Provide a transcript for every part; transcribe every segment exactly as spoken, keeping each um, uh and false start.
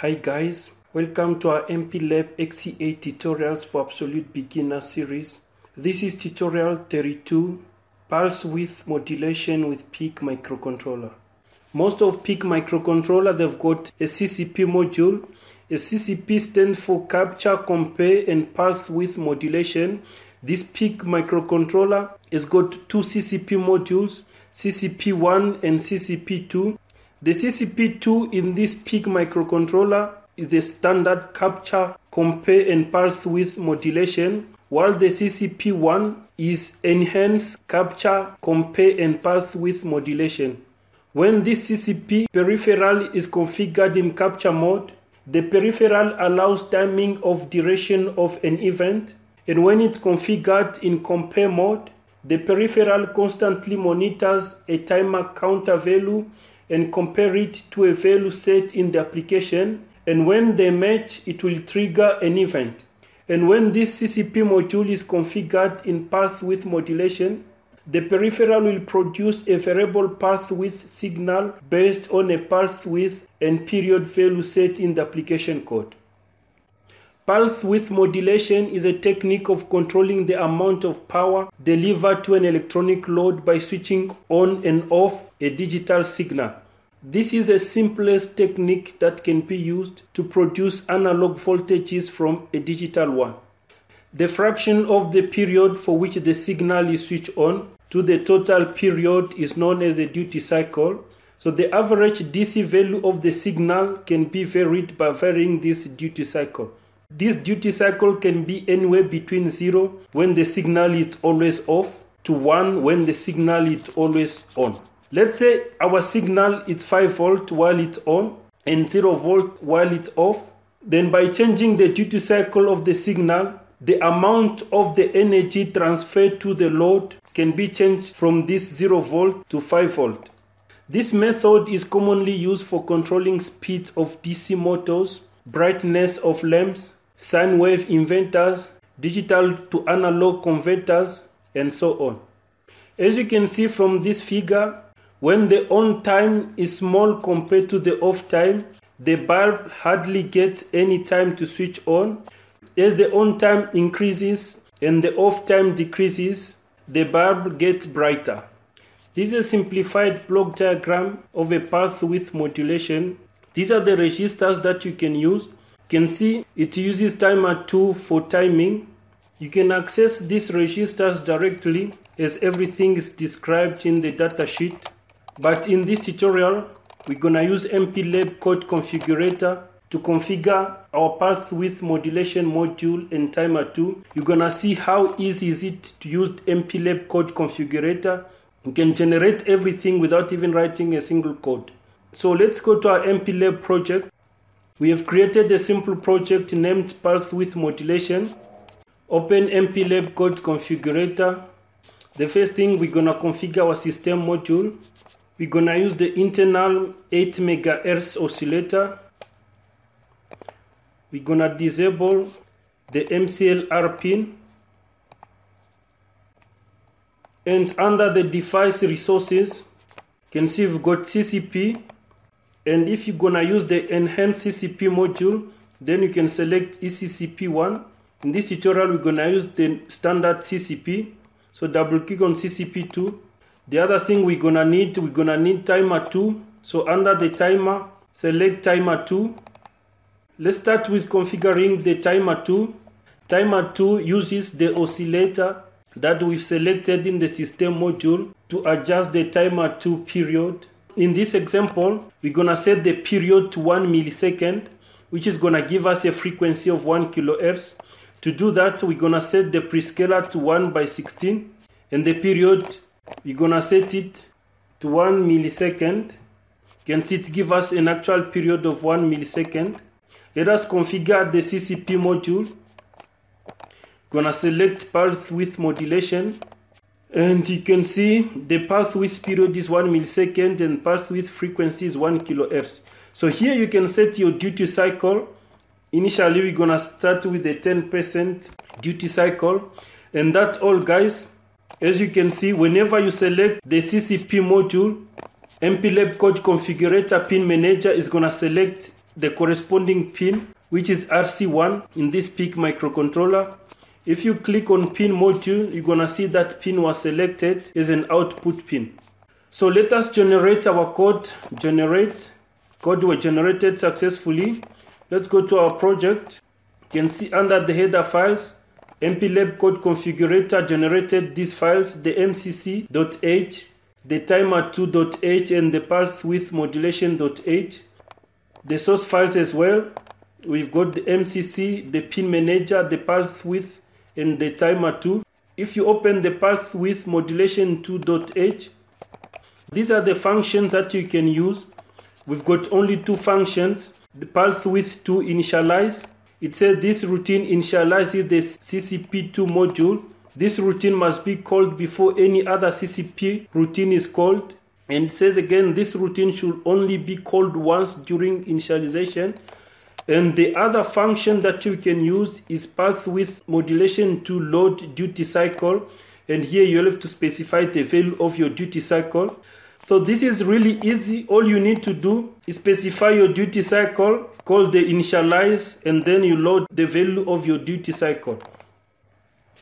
Hi guys, welcome to our M P L A B X C eight tutorials for absolute beginner series. This is tutorial thirty-two, pulse width modulation with P I C microcontroller. Most of P I C microcontroller, they've got a C C P module. A C C P stands for capture, compare and pulse width modulation. This P I C microcontroller has got two C C P modules, C C P one and C C P two. The C C P two in this P I C microcontroller is the standard capture, compare and pulse width modulation, while the C C P one is enhanced capture, compare and pulse width modulation. When this C C P peripheral is configured in capture mode, the peripheral allows timing of duration of an event, and when it's configured in compare mode, the peripheral constantly monitors a timer counter value and compare it to a value set in the application, and when they match, it will trigger an event. And when this C C P module is configured in path width modulation, the peripheral will produce a variable path width signal based on a path width and period value set in the application code. Pulse width modulation is a technique of controlling the amount of power delivered to an electronic load by switching on and off a digital signal. This is the simplest technique that can be used to produce analog voltages from a digital one. The fraction of the period for which the signal is switched on to the total period is known as the duty cycle. So the average D C value of the signal can be varied by varying this duty cycle. This duty cycle can be anywhere between zero, when the signal is always off, to one, when the signal is always on. Let's say our signal is five volt while it's on and zero volt while it's off. Then by changing the duty cycle of the signal, the amount of the energy transferred to the load can be changed from this zero volt to five volt. This method is commonly used for controlling speeds of D C motors, brightness of lamps, sine wave inventors, digital to analog converters, and so on. As you can see from this figure, when the on time is small compared to the off time, the bulb hardly gets any time to switch on. As the on time increases and the off time decreases, the bulb gets brighter. This is a simplified block diagram of a path width modulation. These are the registers that you can use. You can see it uses timer two for timing. You can access these registers directly, as everything is described in the datasheet. But in this tutorial, we're gonna use M P L A B Code Configurator to configure our path width modulation module and timer two. You're gonna see how easy is it to use M P L A B Code Configurator. You can generate everything without even writing a single code. So let's go to our M P L A B project. We have created a simple project named Pulse Width Modulation. Open M P L A B Code Configurator. The first thing, we're going to configure our system module. We're going to use the internal eight megahertz oscillator. We're going to disable the M C L R pin. And under the device resources, you can see we've got C C P. And if you're gonna use the enhanced C C P module, then you can select E C C P one. In this tutorial, we're gonna use the standard C C P. So double click on C C P two. The other thing we're gonna need, we're gonna need timer two. So under the timer, select timer two. Let's start with configuring the timer two. Timer two uses the oscillator that we've selected in the system module to adjust the timer two period. In this example, we're gonna set the period to one millisecond, which is gonna give us a frequency of one kilohertz. To do that, we're gonna set the prescaler to one by sixteen, and the period, we're gonna set it to one millisecond. You can see it gives us an actual period of one millisecond. Let us configure the C C P module. Gonna select path width modulation. And you can see the path width period is one millisecond and path width frequency is one kilohertz. So here you can set your duty cycle. Initially, we're gonna start with a ten percent duty cycle. And that's all, guys. As you can see, whenever you select the C C P module, M P L A B Code Configurator Pin Manager is gonna select the corresponding pin, which is R C one in this P I C microcontroller. If you click on pin module, you're gonna see that pin was selected as an output pin. So let us generate our code. Generate. Code was generated successfully. Let's go to our project. You can see under the header files, M P lab Code Configurator generated these files, the M C C dot H, the Timer two dot H, and the Pulse Width Modulation dot H. The source files as well. We've got the M C C, the Pin Manager, the Pulse Width, and the Timer two. If you open the Pulse Width Modulation two dot H, these are the functions that you can use. We've got only two functions. The Pulse Width two initialize. It says this routine initializes the C C P two module. This routine must be called before any other C C P routine is called. And it says again, this routine should only be called once during initialization. And the other function that you can use is Pulse Width Modulation to load duty cycle. And here you'll have to specify the value of your duty cycle. So this is really easy. All you need to do is specify your duty cycle, call the initialize, and then you load the value of your duty cycle.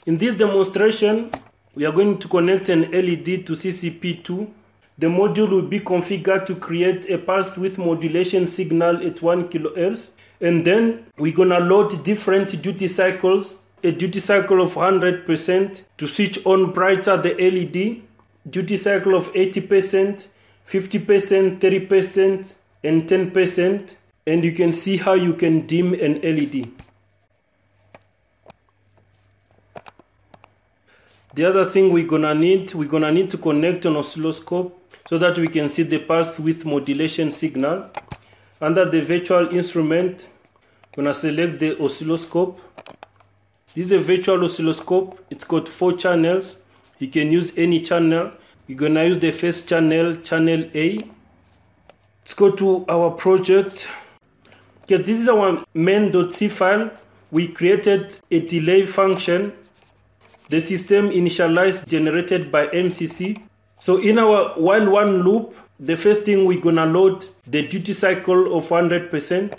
In this demonstration, we are going to connect an L E D to C C P two. The module will be configured to create a pulse width modulation signal at one kilohertz. And then we're going to load different duty cycles. A duty cycle of one hundred percent to switch on brighter the L E D. Duty cycle of eighty percent, fifty percent, thirty percent, and ten percent. And you can see how you can dim an L E D. The other thing we're gonna need, we're gonna need to connect an oscilloscope so that we can see the pulse width modulation signal. Under the virtual instrument, I'm gonna select the oscilloscope. This is a virtual oscilloscope. It's got four channels. You can use any channel. You're gonna use the first channel, channel A. Let's go to our project. Okay, this is our main.c file. We created a delay function. The system initialized generated by M C C. So in our while one loop, the first thing we're gonna load the duty cycle of one hundred percent.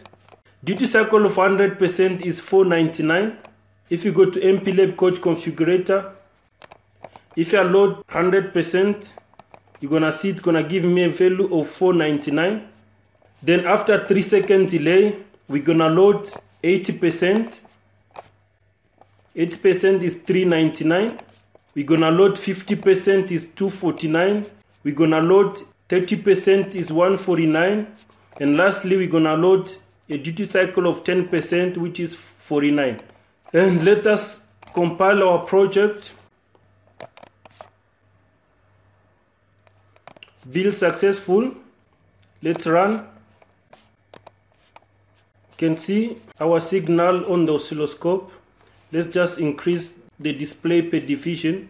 Duty cycle of one hundred percent is four ninety-nine. If you go to M P lab Code Configurator, if I load one hundred percent, you're gonna see it's gonna give me a value of four ninety-nine. Then after three second delay, we're gonna load eighty percent. eighty percent is three ninety-nine. We're gonna load fifty percent is two forty-nine. We're gonna load thirty percent is one forty-nine. And lastly, we're gonna load a duty cycle of ten percent, which is forty-nine. And let us compile our project. Build successful. Let's run. You can see our signal on the oscilloscope. Let's just increase the display per division.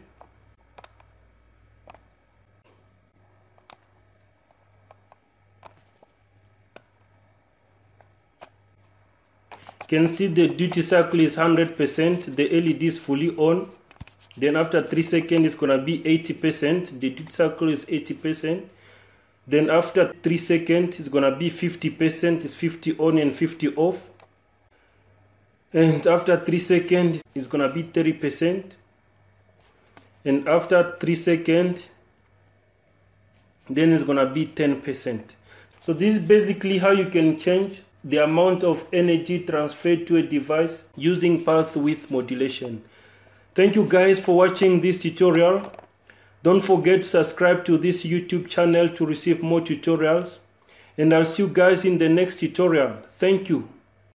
You can see the duty cycle is one hundred percent, the L E D is fully on. Then after three seconds, it's gonna be eighty percent, the duty cycle is eighty percent. Then after three seconds, it's gonna be fifty percent, it's fifty on and fifty off. And after three seconds, it's gonna be thirty percent. And after three seconds, then it's gonna be ten percent. So this is basically how you can change the amount of energy transferred to a device using pulse width modulation. Thank you guys for watching this tutorial. Don't forget to subscribe to this YouTube channel to receive more tutorials. And I'll see you guys in the next tutorial. Thank you.